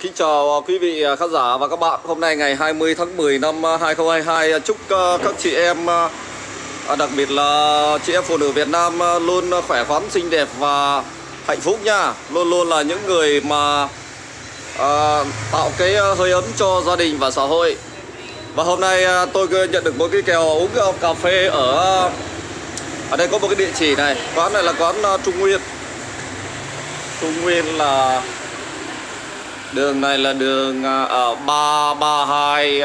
Kính chào quý vị khán giả và các bạn. Hôm nay ngày 20 tháng 10 năm 2022, chúc các chị em, đặc biệt là chị em phụ nữ Việt Nam luôn khỏe khoắn, xinh đẹp và hạnh phúc nha. Luôn luôn là những người mà tạo cái hơi ấm cho gia đình và xã hội. Và hôm nay tôi nhận được một cái kèo uống cà phê ở đây có một cái địa chỉ này. Quán này là quán Trung Nguyên. Trung Nguyên là đường này là đường 332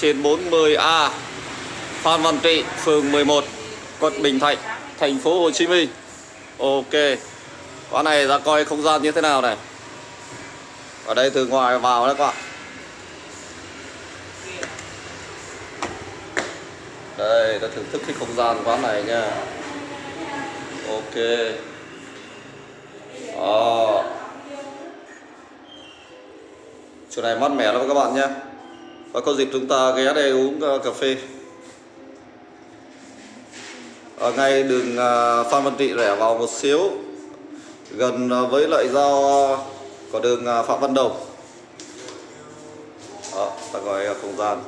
trên 40A Phan Văn Trị, phường 11, quận Bình Thạnh, thành phố Hồ Chí Minh. Ok. Quán này ra coi không gian như thế nào này. Ở đây từ ngoài vào đó các bạn. Đây, ta thưởng thức cái không gian quán này nha. Ok. Đó. Chỗ này mát mẻ lắm các bạn nhé. Và có dịp chúng ta ghé đây uống cà phê. Ở ngay đường Phan Văn Trị rẽ vào một xíu, gần với lại giao có đường Phạm Văn Đồng. Đó, ta gọi không gian.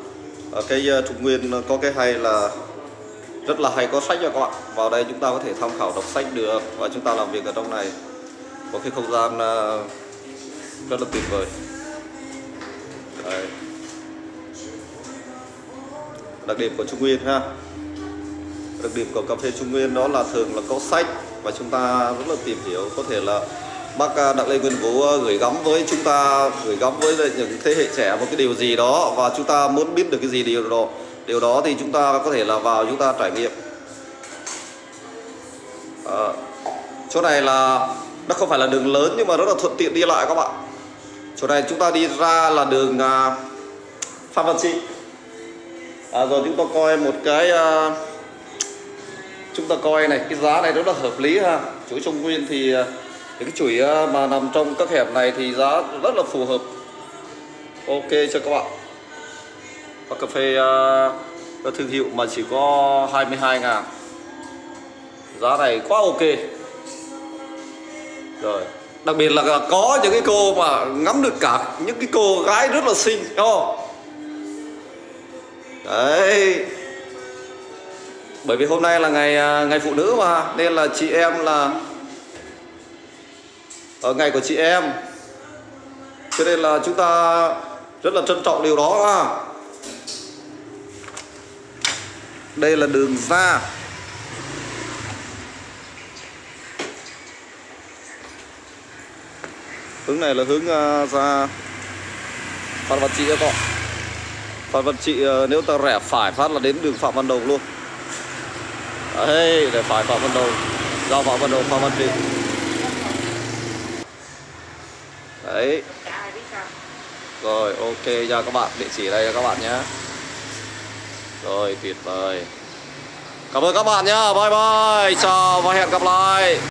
Ở cái Trung Nguyên có cái hay là rất là hay có sách cho các bạn. Vào đây chúng ta có thể tham khảo đọc sách được. Và chúng ta làm việc ở trong này có cái không gian rất là tuyệt vời. Đấy. Đặc điểm của Trung Nguyên ha. Đặc điểm của cà phê Trung Nguyên đó là thường là có sách và chúng ta rất là tìm hiểu. Có thể là bác Đặng Lê Nguyên Vũ gửi gắm với chúng ta, gửi gắm với những thế hệ trẻ một cái điều gì đó, và chúng ta muốn biết được cái gì điều đó thì chúng ta có thể là vào chúng ta trải nghiệm. Chỗ này là nó không phải là đường lớn nhưng mà rất là thuận tiện đi lại các bạn. Chỗ này chúng ta đi ra là đường Phan Văn Trị. Rồi chúng ta coi một cái, chúng ta coi này, cái giá này rất là hợp lý ha. Chuỗi Trung Nguyên thì cái chuỗi mà nằm trong các hẻm này thì giá rất là phù hợp. Ok cho các bạn. Và cà phê thương hiệu mà chỉ có 22.000. Giá này quá ok. Rồi. Đặc biệt là có những cái cô mà ngắm được cả những cái cô gái rất là xinh, đúng không? Đấy. Bởi vì hôm nay là ngày phụ nữ mà, nên là chị em là ở ngày của chị em, cho nên là chúng ta rất là trân trọng điều đó ha. Đây là đường ra. Hướng này là hướng ra Phan Văn Trị các bạn. Phan Văn Trị nếu ta rẽ phải phát là đến đường Phạm Văn Đồng luôn. Đấy, để phải Phạm Văn Đồng, giao Phạm Văn Đồng, Phan Văn Trị. Đấy. Rồi, ok nha các bạn, địa chỉ đây các bạn nhé. Rồi, tuyệt vời. Cảm ơn các bạn nhá, bye bye, chào và hẹn gặp lại.